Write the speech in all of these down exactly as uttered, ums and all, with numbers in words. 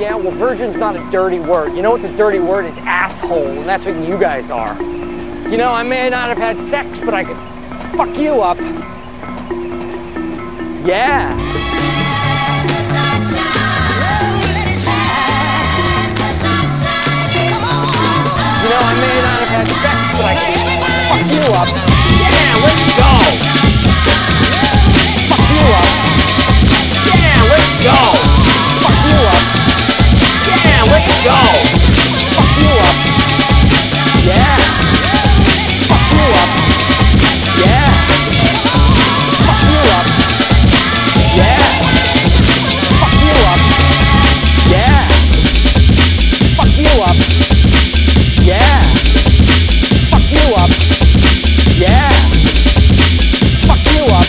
yeah, well, virgin's not a dirty word. You know what's a dirty word? It's asshole, and that's what you guys are. You know, I may not have had sex, but I could fuck you up. Yeah. No, I may not have had sex, but I fuck you up. Yeah, let's go. Fuck you up. Yeah, let's go. Fuck you up. Yeah, let's go. Fuck you up. Yeah. Fuck you up. Yeah. Fuck you up. Yeah. Fuck you up. Yeah. Fuck you up. Yeah! Fuck you up! Yeah! Fuck you up!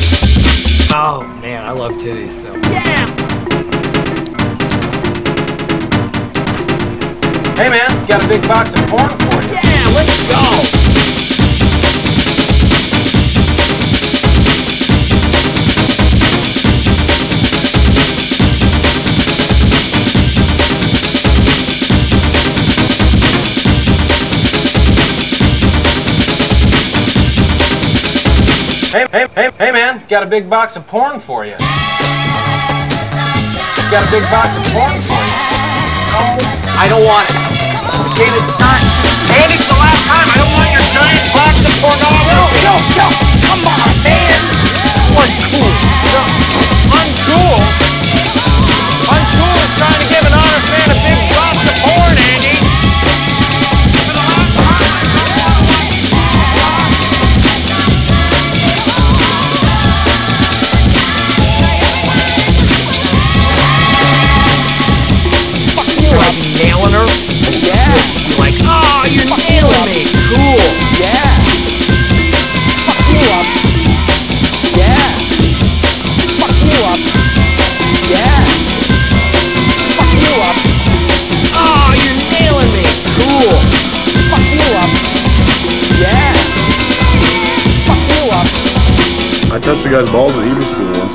Oh man, I love titties, so... Yeah! Hey man, got a big box of corn for you. Yeah, let's go! Hey, hey, hey, hey man, got a big box of porn for you. Got a big box of porn for you. No, I don't want it. Okay, it's not. And it's the last time. I don't want your giant box of porn. No, no, no, no. Come on, man. Uncool. No. Uncool? Uncool is trying to give an honest man a big box of porn, Andy. Nailing her? Yeah. You're like, oh, you're fuck nailing you me. Cool. Yeah. Fuck you up. Yeah. Fuck you up. Yeah. Fuck you up. Oh, you're nailing me. Cool. Fuck you up. Yeah. Fuck you up. I touched the guy's balls at Hebrew school.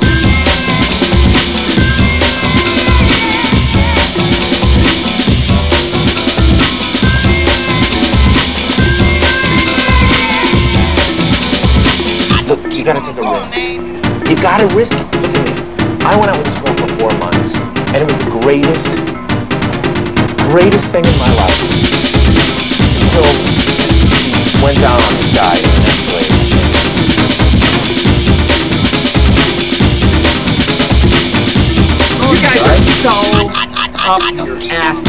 You gotta take a risk. You gotta risk it. Look at me. I went out with this girl for four months, and it was the greatest, greatest thing in my life. Until she went down on this guy and escalated. You guys are so up your ass.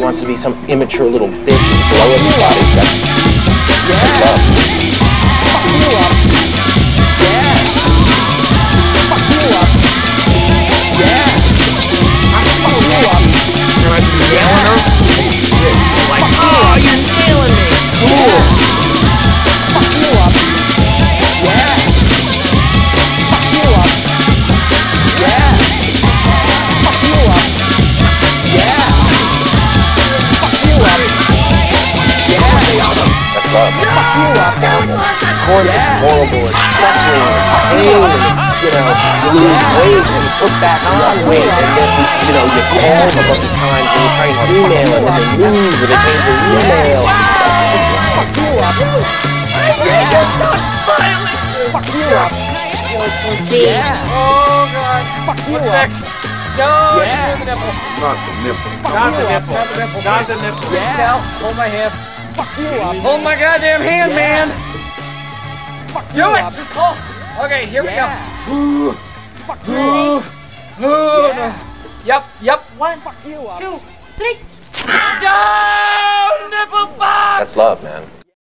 Wants to be some immature little bitch and blow up your body. That's yeah. Love. Fuck you up. Yeah. Fuck you up. Yeah. I fuck you up. You're like nailing her. You're like, oh, you're nailing me. Cool. Yeah. Fuck you up. Yeah. Fuck you up. Yeah. Fuck you up. Yeah. Fuck you up, horrible, horrible, it's disgusting, you know, you lose weight and you put back on weight, and then, you know, you're calm a bunch of times, and you're trying to email, and then they lose, and they change their email. Fuck you up. Fuck you up. Yeah. Oh, God. Fuck you up. No, it's the nipple. Not the nipple. Not the nipple. Not the nipple. Yeah. Hold my hip. Fuck you up. Hold my goddamn hand, yeah. Man. Fuck you do it. Up. Oh, okay, here yeah. we go. Fuck you up. Yeah. Yep, yep. One, fuck you up. Two, three. Down, nipple box. That's love, man.